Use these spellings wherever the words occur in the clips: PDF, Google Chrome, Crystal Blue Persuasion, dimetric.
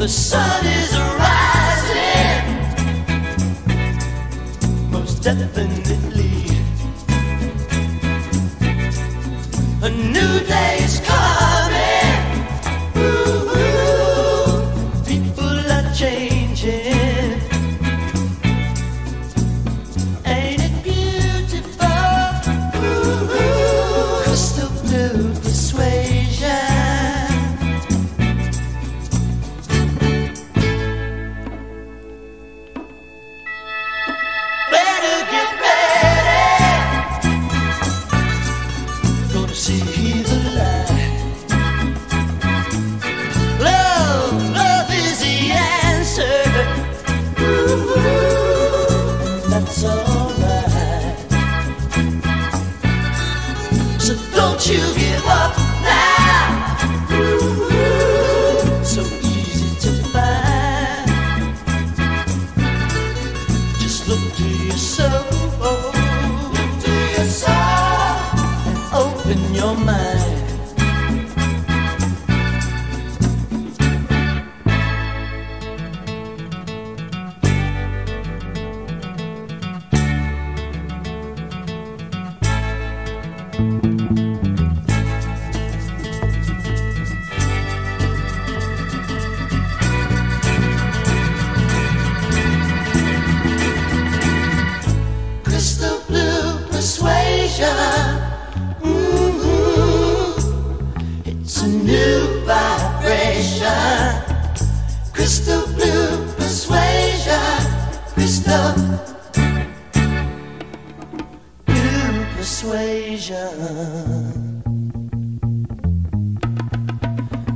The sun is rising, most definitely. A new day is coming. Ooh, people are changing. Ain't it beautiful? Ooh, crystal blue persuasion. It's alright. So don't you give up now. Ooh, so easy to find. Just look to your soul. Look to your soul and open your mind. Crystal blue persuasion. It's a new vibration. Crystal blue persuasion. Crystal blue persuasion.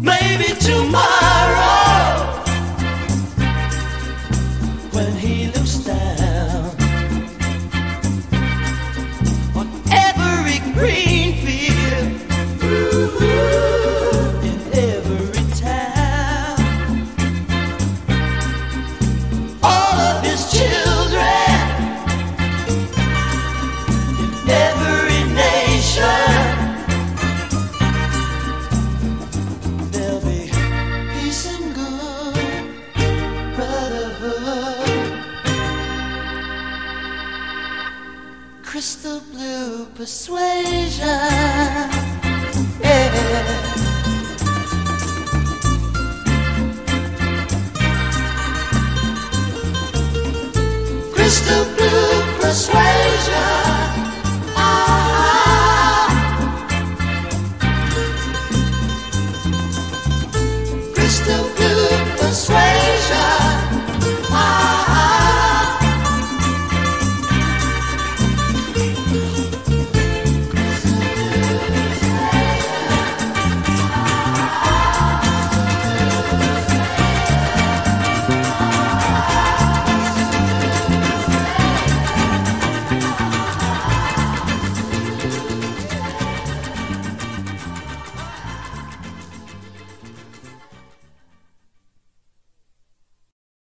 Maybe tomorrow, when he looks down on every green field, in every town, all of his children, in every nation. Crystal blue persuasion, yeah. Crystal blue persuasion.